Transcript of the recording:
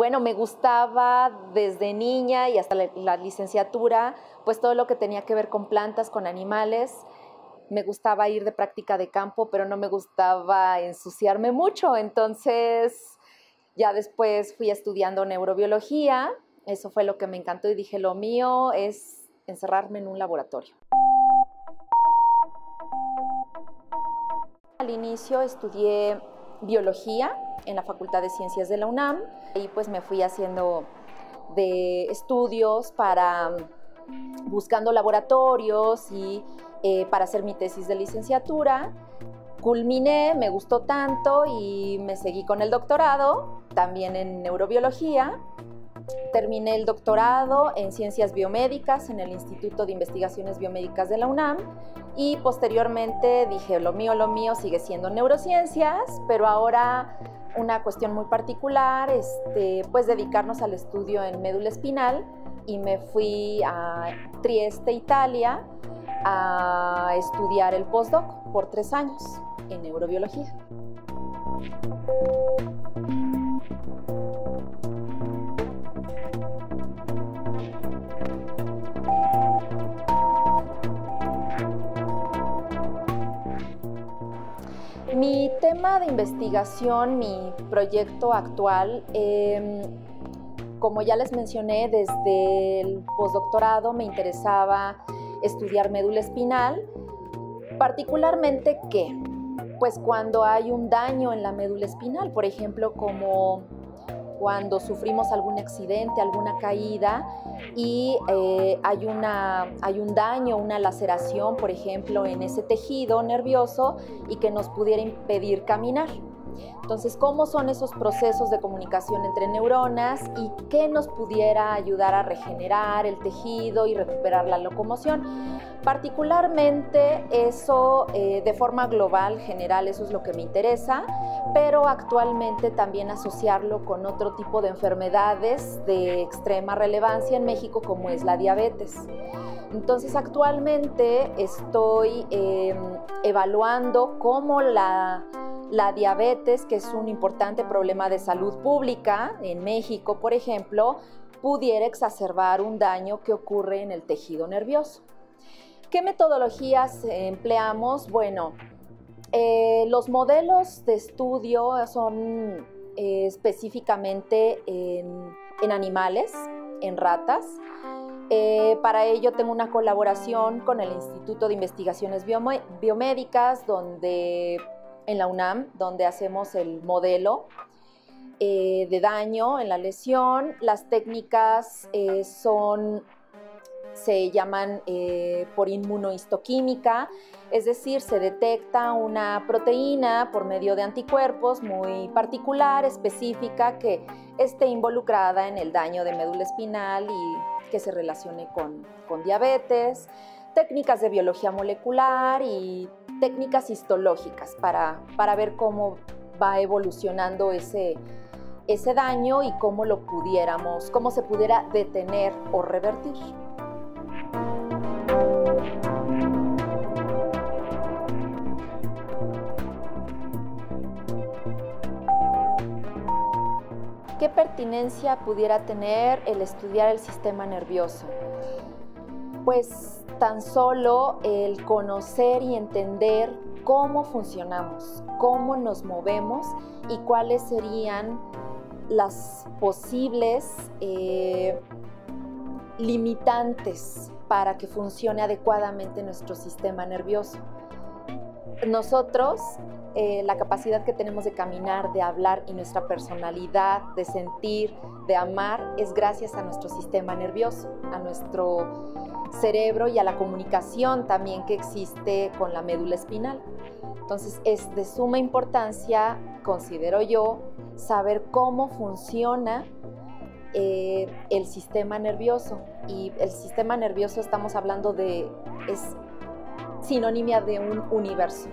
bueno, me gustaba desde niña y hasta la licenciatura, pues todo lo que tenía que ver con plantas, con animales. Me gustaba ir de práctica de campo, pero no me gustaba ensuciarme mucho. Entonces, ya después fui estudiando neurobiología. Eso fue lo que me encantó y dije, lo mío es encerrarme en un laboratorio. Al inicio estudié biología en la Facultad de Ciencias de la UNAM y pues me fui haciendo de estudios para buscando laboratorios y para hacer mi tesis de licenciatura. Culminé, me gustó tanto y me seguí con el doctorado, también en neurobiología. Terminé el doctorado en Ciencias Biomédicas en el Instituto de Investigaciones Biomédicas de la UNAM y posteriormente dije, lo mío sigue siendo neurociencias, pero ahora una cuestión muy particular, pues dedicarnos al estudio en médula espinal y me fui a Trieste, Italia, a estudiar el postdoc por 3 años en neurobiología. Mi tema de investigación, mi proyecto actual, como ya les mencioné, desde el postdoctorado me interesaba estudiar médula espinal, particularmente que, pues cuando hay un daño en la médula espinal, por ejemplo, como cuando sufrimos algún accidente, alguna caída y hay un daño, una laceración, por ejemplo, en ese tejido nervioso y que nos pudiera impedir caminar. Entonces, ¿cómo son esos procesos de comunicación entre neuronas y qué nos pudiera ayudar a regenerar el tejido y recuperar la locomoción? Particularmente eso, de forma global, general, eso es lo que me interesa, pero actualmente también asociarlo con otro tipo de enfermedades de extrema relevancia en México, como es la diabetes. Entonces, actualmente estoy evaluando cómo la diabetes, que es un importante problema de salud pública en México, por ejemplo, pudiera exacerbar un daño que ocurre en el tejido nervioso. ¿Qué metodologías empleamos? Bueno, los modelos de estudio son específicamente en animales, en ratas. Para ello tengo una colaboración con el Instituto de Investigaciones Biomédicas, en la UNAM, donde hacemos el modelo de daño en la lesión. Las técnicas se llaman por inmunohistoquímica, es decir, se detecta una proteína por medio de anticuerpos muy particular, específica, que esté involucrada en el daño de médula espinal y que se relacione con diabetes. Técnicas de biología molecular y técnicas histológicas para ver cómo va evolucionando ese daño y cómo se pudiera detener o revertir. ¿Qué pertinencia pudiera tener el estudiar el sistema nervioso? Pues tan solo el conocer y entender cómo funcionamos, cómo nos movemos y cuáles serían las posibles limitantes para que funcione adecuadamente nuestro sistema nervioso. Nosotros, la capacidad que tenemos de caminar, de hablar y nuestra personalidad, de sentir, de amar, es gracias a nuestro sistema nervioso, a nuestro cerebro y a la comunicación también que existe con la médula espinal. Entonces es de suma importancia, considero yo, saber cómo funciona el sistema nervioso. Y el sistema nervioso, estamos hablando es sinónima de un universo.